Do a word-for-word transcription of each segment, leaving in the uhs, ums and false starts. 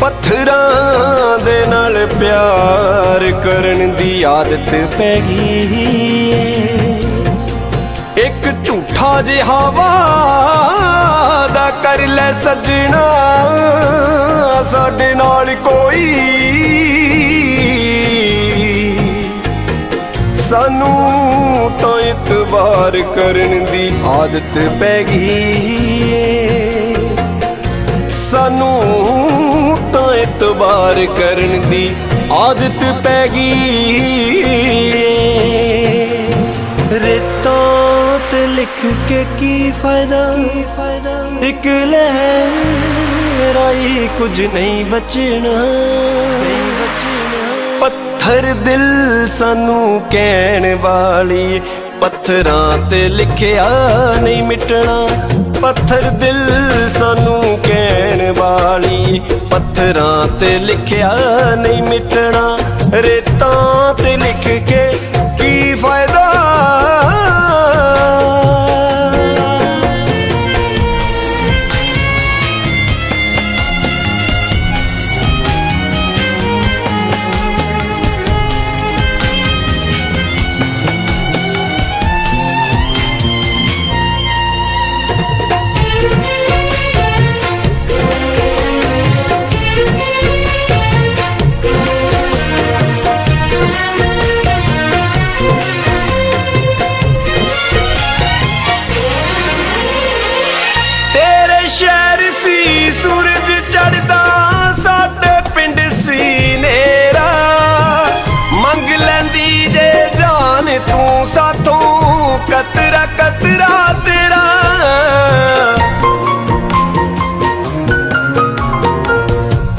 पत्थरां दे नाल प्यार करन दी आदत पै गई। एक झूठा जिहा वादा कर ले सजना साडे नाल कोई, सानू तो इतबार करन दी आदत पै गई। सानू तो एतबार करन दी आदत पै गई। रेतों ते लिख के की फायदा, इक लहर आई कुछ नहीं बचना। पत्थर दिल सानू कहन वाली, पत्थरां ते लिखिया नहीं मिटना। पत्थर दिल सानू कहन वाली, पत्थरां ते लिखिया नहीं मिटना। रेतां ते लिख के की फायदा, सूरज चढ़दा साडे पिंड सी नेरा। मंग लैंदी जे जान तू साथों कतरा कतरा तेरा।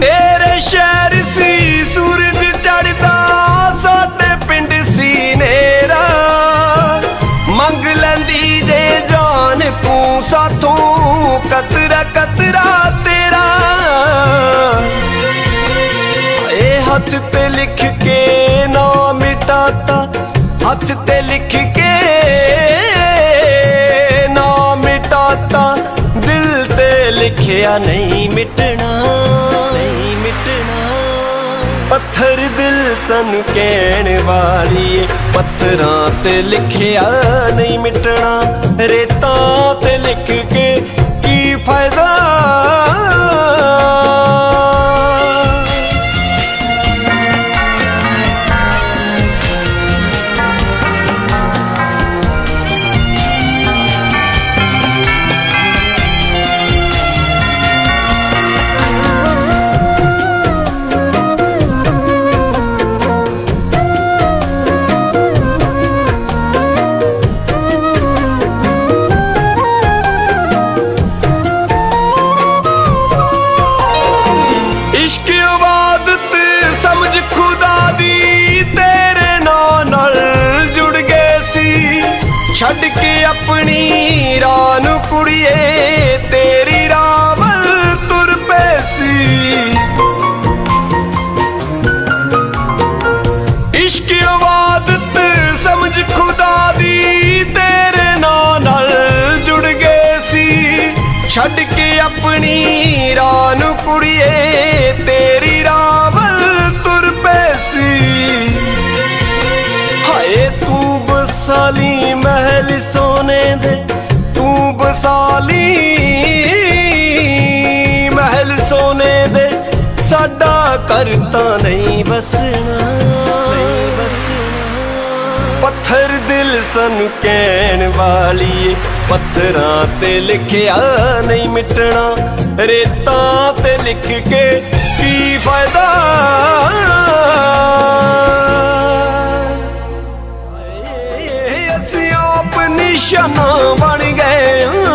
तेरे शहर सी सूरज चढ़दा साडे पिंड सी नेरा। मंग लैंदी जे जान तू साथों कतरा कतरा तेरा। ए हथ ते लिख के ना मिटाता, हथ ते लिख के ना मिटाता। दिल ते लिखिया नहीं मिटना, नहीं मिटना। पत्थर दिल सानू कहन वाली, पत्थरां ते लिखिया नहीं मिटना। रेतां ते लिख के की फायदा। छड़ के अपनी रान कुड़िए तेरी रावल तुर पैसी। इश्क इबादत समझ खुदा दी तेरे नाम नाल जुड़ गए सी। छड़ के अपनी रान कुड़िए तेरी रावल तुर पैसी। हाय तू बसाली महल सोने दे, तू बसाली महल सोने दे। साडा करता नहीं बसना, नहीं बसना। पत्थर दिल सानू कहन वाली, पत्थरां ते लिखिया नहीं मिटना। रेतां ते लिख के की फायदा। निशाना बन गए।